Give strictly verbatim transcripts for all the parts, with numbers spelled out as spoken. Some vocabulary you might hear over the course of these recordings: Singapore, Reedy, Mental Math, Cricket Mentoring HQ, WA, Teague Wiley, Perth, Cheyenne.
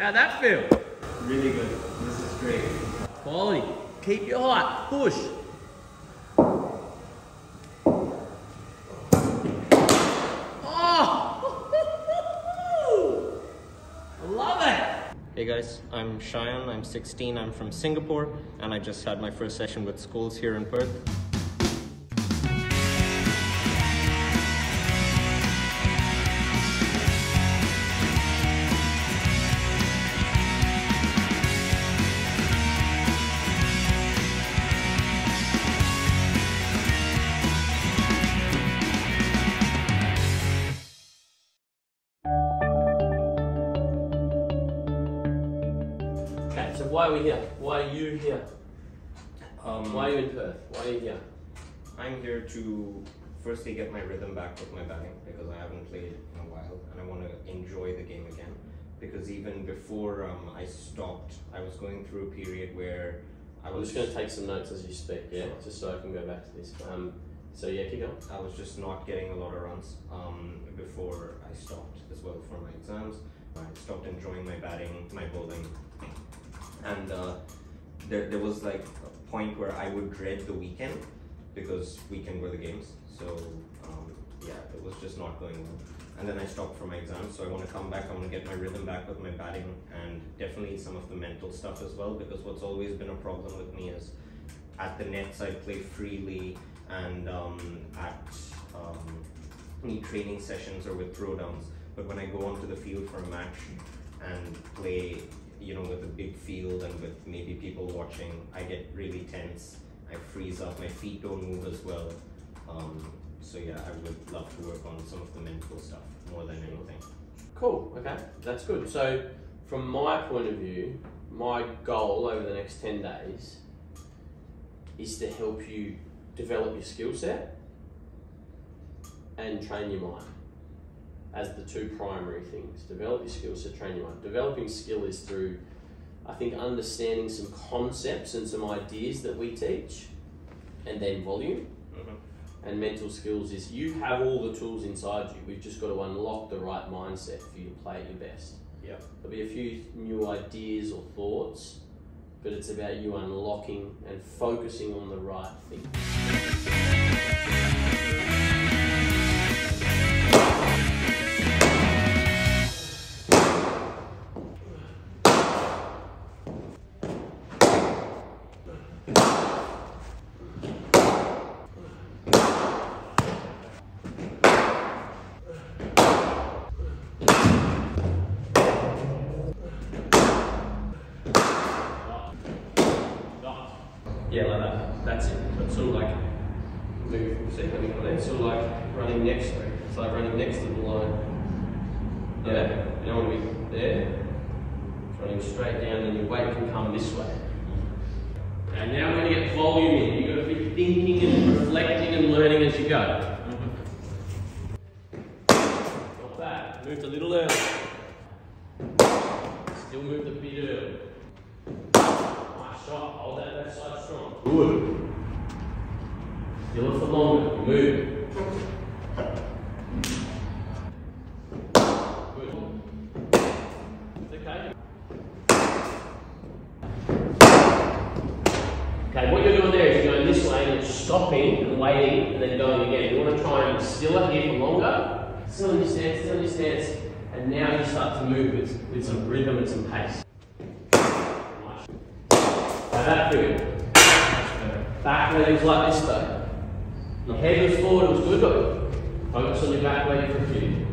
How'd that feel? Really good. This is great. Quality. Keep your height. Push. Oh! I love it! Hey guys, I'm Cheyenne. I'm sixteen. I'm from Singapore. And I just had my first session with schools here in Perth. So why are we here? Why are you here? Um, why are you in Perth? Why are you here? I'm here to firstly get my rhythm back with my batting, because I haven't played in a while and I want to enjoy the game again. Because even before um, I stopped, I was going through a period where I was... I'm just going to take some notes as you speak, yeah? Sure. Just so I can go back to this. Um, so yeah, keep going. I was just not getting a lot of runs um, before I stopped as well for my exams. I stopped enjoying my batting, my bowling. And uh, there, there was like a point where I would dread the weekend, because weekend were the games. So um, yeah, it was just not going well. And then I stopped for my exams, so I want to come back, I want to get my rhythm back with my batting and definitely some of the mental stuff as well, because what's always been a problem with me is at the nets I play freely, and um, at um, any training sessions or with throwdowns, but when I go onto the field for a match and play, you know, with a big field and with maybe people watching, I get really tense, I freeze up, my feet don't move as well. Um, so yeah, I would love to work on some of the mental stuff more than anything. Cool, okay, that's good. So from my point of view, my goal over the next ten days is to help you develop your skill set and train your mind. As the two primary things. Develop your skills to train your mind. Developing skill is through, I think, understanding some concepts and some ideas that we teach, and then volume. Mm-hmm. And mental skills is you have all the tools inside you. We've just got to unlock the right mindset for you to play at your best. Yep. There'll be a few new ideas or thoughts, but it's about you unlocking and focusing on the right thing. Yeah, like that. That's it. It's sort of like move. See, let me go there. It's sort of like running next to it. It's like running next to the line. Yeah. Yeah. You don't want to be there. It's running straight down, and your weight can come this way. And now we're going to get volume in. You've got to be thinking and reflecting and learning as you go. Mm-hmm. Not bad. Moved a little early. Still moved a bit early. Nice shot. Hold that left side strong. Good. Still for longer. Move. Good. It's okay. Okay, what you're doing there is you're going this way and stopping and waiting and then going again. You want to try and still it here for longer. Still in your stance, still in your stance. And now you start to move with, with some rhythm and some pace. Nice. Now that feel. Back legs like this though. The head was forward, it was good, but focus on your back leg for a few.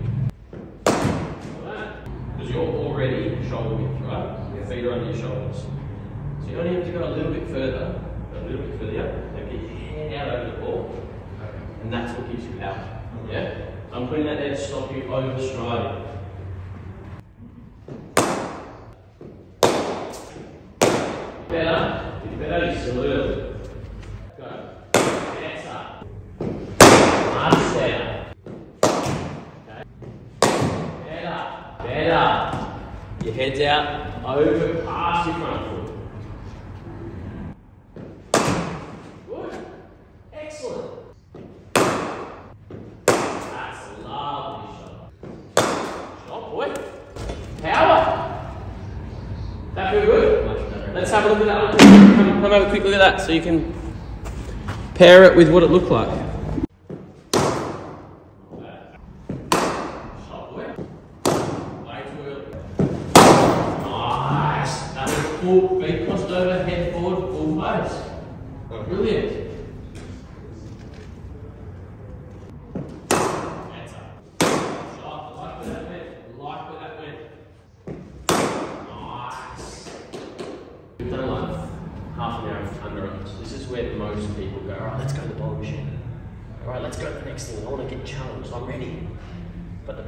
Because you're already shoulder width, right? Your feet are under your shoulders. So you only have to go a little bit further. A little bit further, yeah. Now get your hand out over the ball. Okay. And that's what gives you power. Mm-hmm. Yeah? So I'm putting that there to stop you overstriding. Better. It's better, you salute. Go. Hands up. Arms down. Okay. Better. Better. Your head's out. Over past your front foot. That's a lovely shot. Shot, boy. Power. have a look at that. Come, come have a quick look at that so you can pair it with what it looked like. Nice. That was full feet crossed over, head forward, full pose. Brilliant.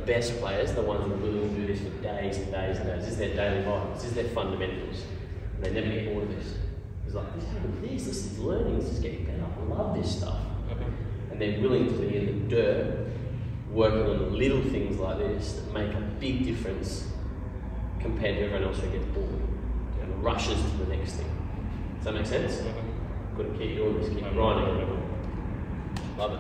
Best players, the ones that really do this for days and days and days. This is their daily life. This is their fundamentals. And they never get bored of this. It's like, this happened this, this is learning, this is getting better. I love this stuff. And they're willing to be in the dirt, working on little things like this that make a big difference compared to everyone else who gets bored and rushes to the next thing. Does that make sense? Mm-hmm. Got to keep doing this, keep grinding. Love it.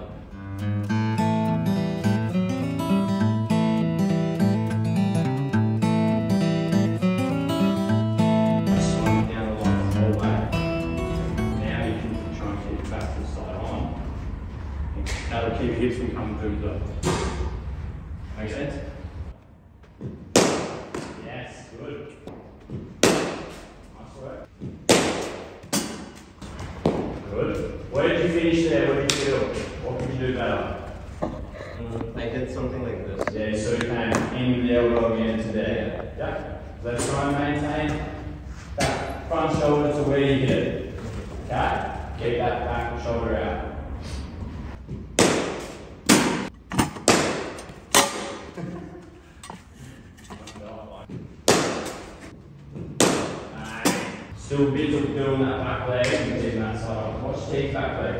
Hips will come through the make sense? Yes, good. Nice work. Good. Where did you finish there? What did you feel? What could you do better? Mm, I did something like this. Yeah, so you can in the elbow again today. Yeah. Let's try and maintain that front shoulder to where you get it. Okay? Get that back shoulder out. Still bits of doing that back leg and doing that side. Watch Teague's back leg.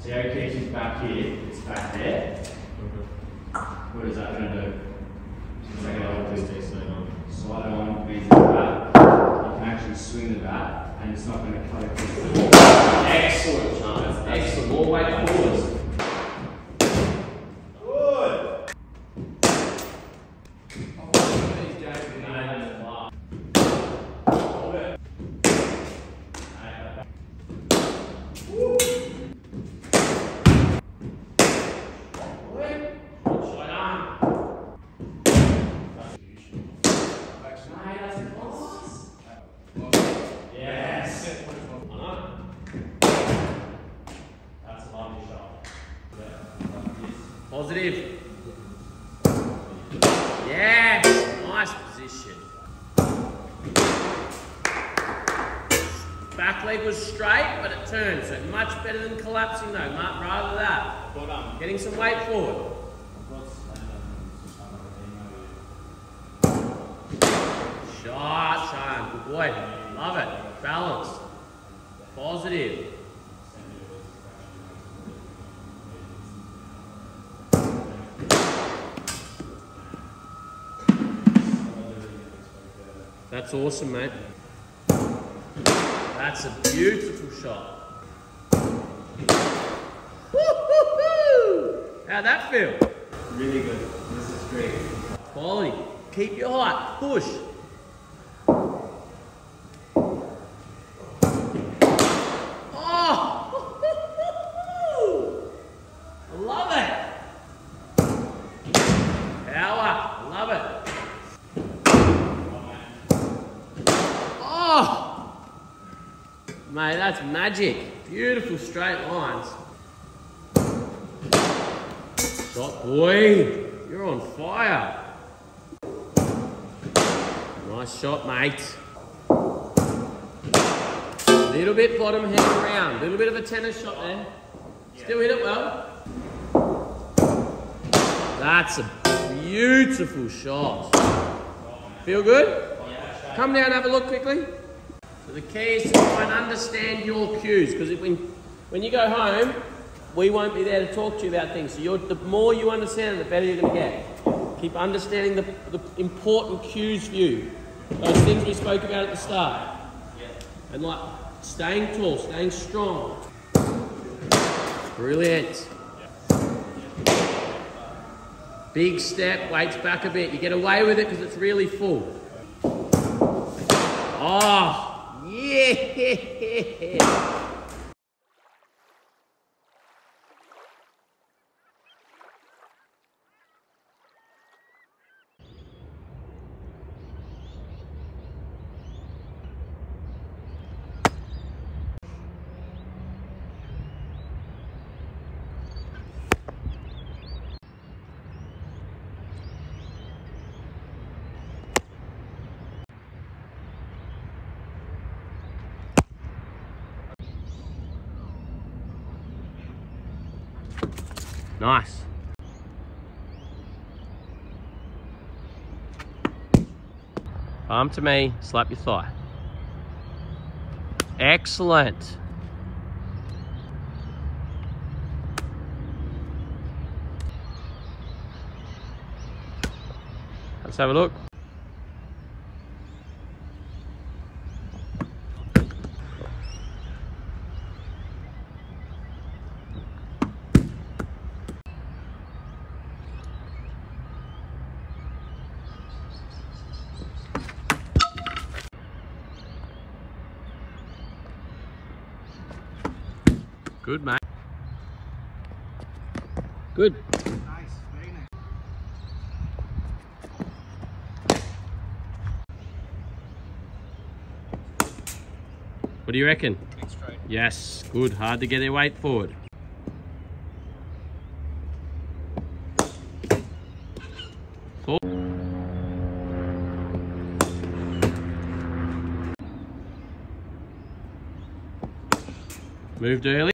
See how he keeps his back here, it's back there. What is that going to do? Slide on. Slide on means the back. You can actually swing the back and it's not going to cut across. Excellent, Charles. Excellent. All the way forwards. Positive. Yeah, nice position. Back leg was straight, but it turned, so much better than collapsing though, Mark, rather that. Getting some weight forward. Shot, Cheyenne, good boy. Love it, balance. Positive. That's awesome, mate. That's a beautiful shot. Woo-hoo-hoo! How'd that feel? Really good. This is great. Quality. Keep your height. Push. Oh! I love it. Power. Love it. Mate, that's magic. Beautiful straight lines. Shot boy. You're on fire. Nice shot, mate. Little bit bottom head around. Little bit of a tennis shot there. Still hit it well. That's a beautiful shot. Feel good? Come down and have a look quickly. The key is to try and understand your cues, because when, when you go home, we won't be there to talk to you about things. So you're, the more you understand it, the better you're going to get. Keep understanding the, the important cues for you. Those things we spoke about at the start. Yeah. And like staying tall, staying strong. Brilliant. Yeah. Big step, weights back a bit. You get away with it because it's really full. Oh, yeah. Nice. Palm to me, slap your thigh. Excellent. Let's have a look. Good, mate. Good. Nice, very nice. What do you reckon? Big straight. Yes, good. Hard to get their weight forward. Four. Moved early.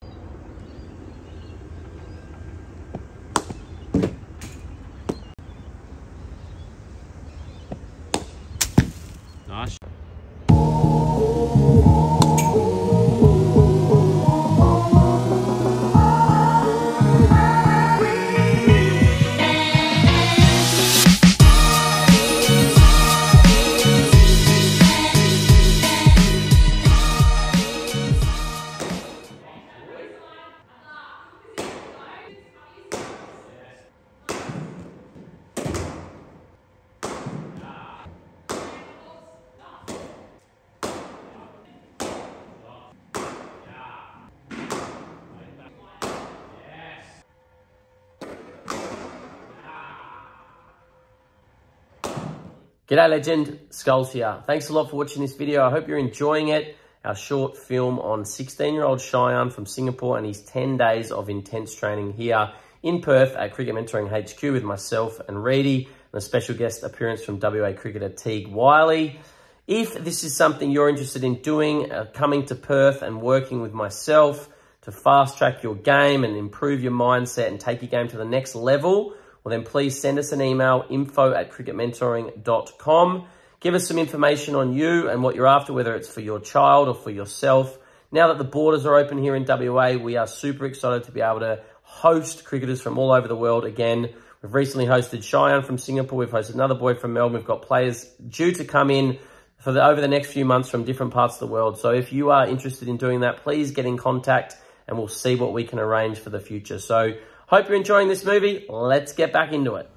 G'day legend, Skulls here. Thanks a lot for watching this video. I hope you're enjoying it. Our short film on sixteen-year-old Cheyenne from Singapore and his ten days of intense training here in Perth at Cricket Mentoring H Q with myself and Reedy, and a special guest appearance from W A cricketer Teague Wiley. If this is something you're interested in doing, uh, coming to Perth and working with myself to fast track your game and improve your mindset and take your game to the next level, well then please send us an email, info at cricket mentoring dot com. Give us some information on you and what you're after, whether it's for your child or for yourself. Now that the borders are open here in W A, we are super excited to be able to host cricketers from all over the world again. We've recently hosted Cheyenne from Singapore. We've hosted another boy from Melbourne. We've got players due to come in for the, over the next few months from different parts of the world. So if you are interested in doing that, please get in contact and we'll see what we can arrange for the future. So hope you're enjoying this movie. Let's get back into it.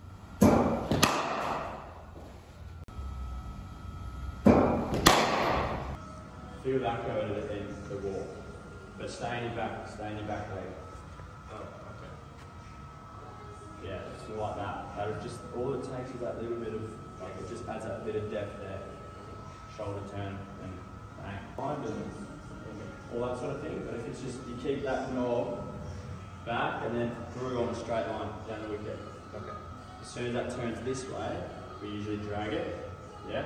Feel that go to the end of the wall. But stay in your back, stay in your back leg. Oh, okay. Yeah, just like that. That'll just, all it takes is that little bit of, like it just adds that bit of depth there. Shoulder turn and bang. All that sort of thing. But if it's just, you keep that knob back and then through on a straight line down the wicket. Okay. As soon as that turns this way, we usually drag it. Yeah.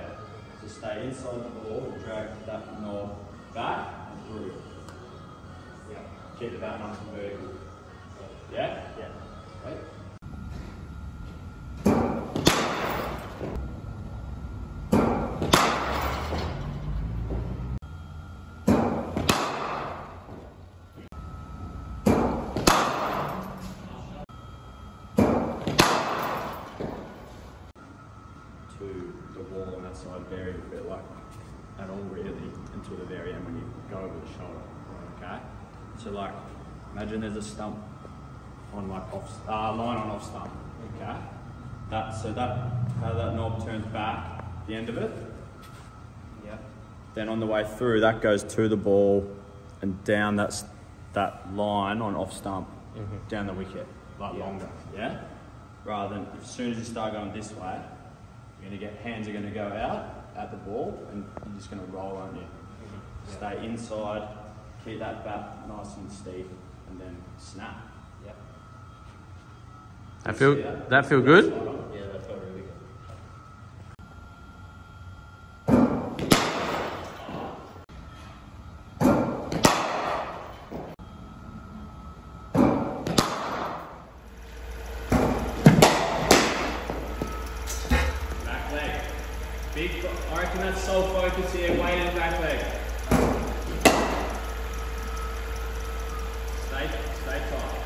So stay inside the ball and drag that knob back and through. Yeah. Keep the bat nice and vertical. Yeah. Yeah. Right. So like, imagine there's a stump on like off, uh, line on off stump, okay? That, so that, how that knob turns back, the end of it. Yeah. Then on the way through, that goes to the ball and down that, that line on off stump, mm-hmm. down the wicket, like yeah. longer, yeah? Rather than, as soon as you start going this way, you're gonna get, hands are gonna go out at the ball and you're just gonna roll, aren't you? Mm-hmm. Stay yeah. inside, keep that bat nice and steep, and then snap. Yep. That feel, that? that feel good? Yeah, that felt really good. Back leg. Big, I reckon that's sole focus here, weight in back leg. Stay, stay tight.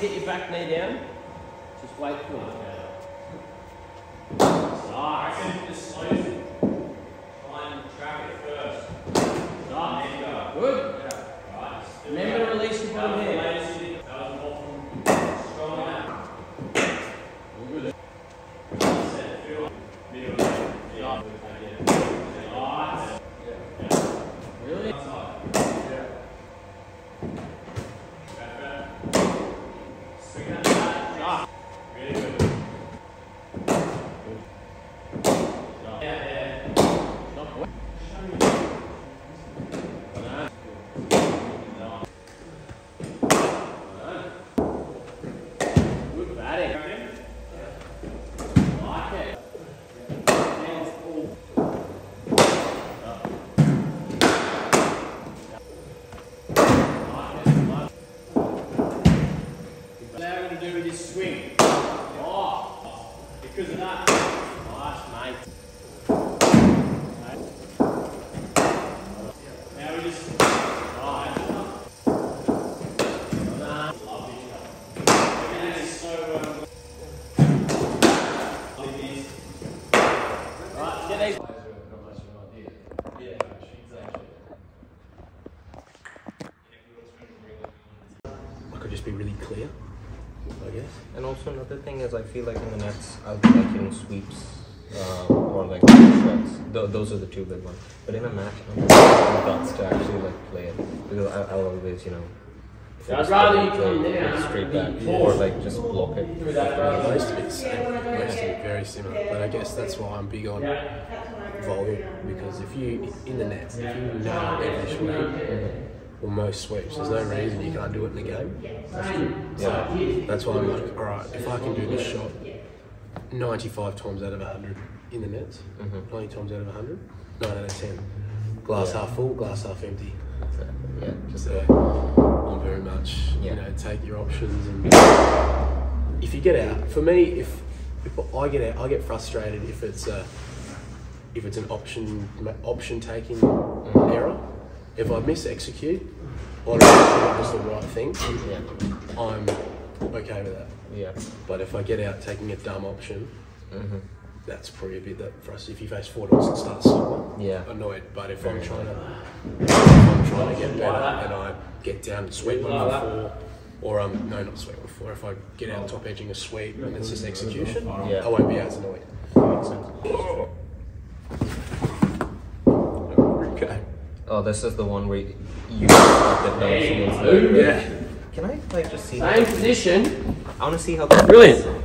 Get your back knee down, just wait for it. Swing. Oh, because of that. Nice, mate. Yeah, I could just be really clear, I guess. And also another thing is, I feel like in the nets, I'll be like in sweeps uh, or like shots. Th those are the two big ones. But in a match, I'm not to actually like play it because I I'll always, you know. I'd rather you come down straight back or like just block it. Yeah, most of it's very similar, but I guess that's why I'm big on volume, because if you in the nets, if you know every sweep or most sweeps, there's no reason you can't do it in the game. That's, so that's why I'm like, all right, if I can do this shot ninety-five times out of one hundred in the nets, mm-hmm. ninety times out of one hundred, nine out of ten, glass yeah. half full, glass half empty. Exactly. Yeah, just so, I'm very much, yeah. you know, take your options. And if you get out, for me, if, if I get out, I get frustrated if it's a, if it's an option option taking mm. error. If I miss execute, or if it was the right thing, yeah. I'm okay with that. Yeah. But if I get out taking a dumb option, mm-hmm. that's probably a bit that for us. If you face four dollars and start stopping, yeah, annoyed. But if I'm trying to, if I'm trying to get better and I get down and sweep on four, or um, no, not sweep on four. If I get out top edging a sweep and it's just execution, yeah. I won't be as annoyed. Oh. Okay. Oh, this is the one where you you that hey. Yeah. Can I like just see? Same position. I want to see how. Brilliant.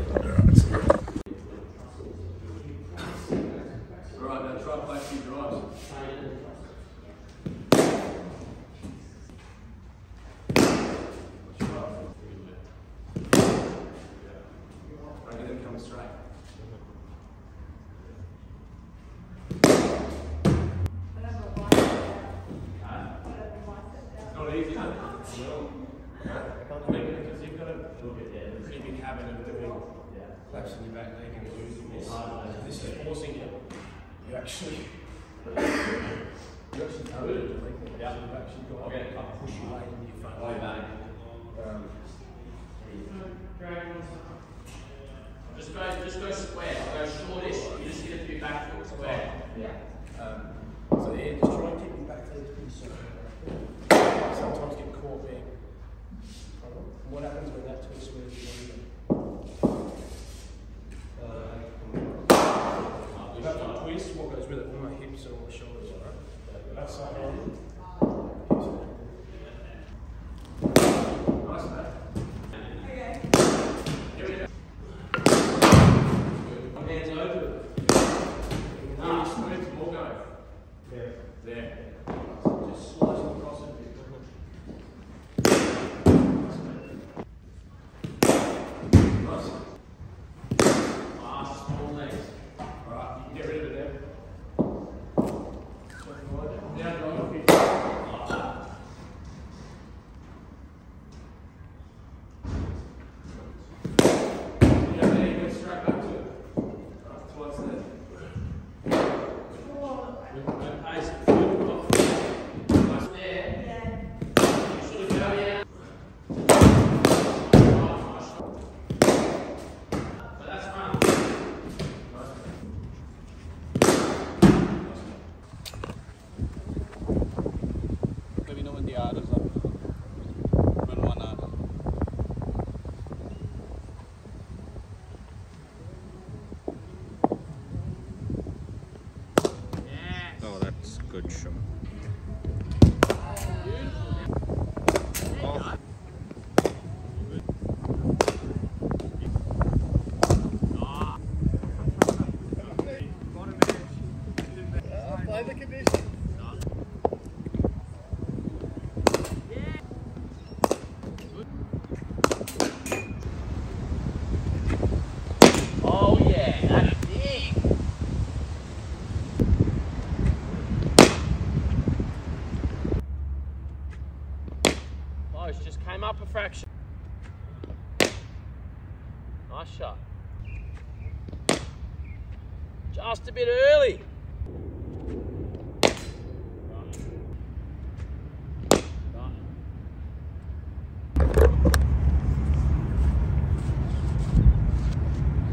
Just a bit early.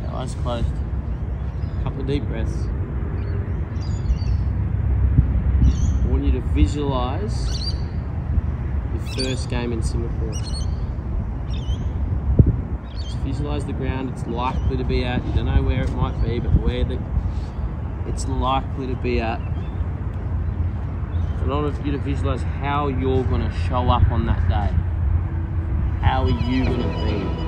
Eyes closed. Couple of deep breaths. visualize your first game in Singapore. Just visualize the ground it's likely to be at. You don't know where it might be, but where the, it's likely to be at. And I want you to visualize how you're going to show up on that day. How are you going to be?